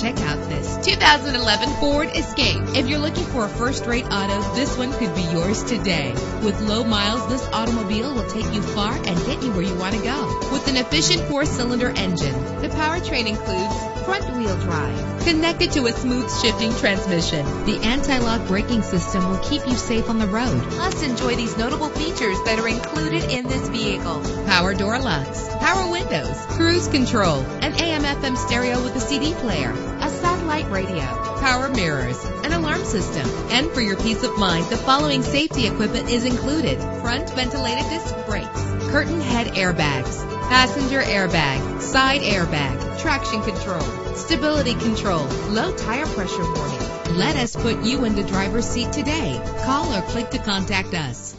Check out this 2011 Ford Escape. If you're looking for a first-rate auto, this one could be yours today. With low miles, this automobile will take you far and get you where you want to go. With an efficient 4-cylinder engine, the powertrain includes front-wheel drive connected to a smooth shifting transmission. The anti-lock braking system will keep you safe on the road. Plus, enjoy these notable features that are included in this vehicle: power door locks, power windows, cruise control, an AM/FM stereo with a CD player, a satellite radio, power mirrors, an alarm system. And for your peace of mind, the following safety equipment is included: front ventilated disc brakes, curtain head airbags, passenger airbag, side airbag, traction control, stability control, low tire pressure warning. Let us put you in the driver's seat today. Call or click to contact us.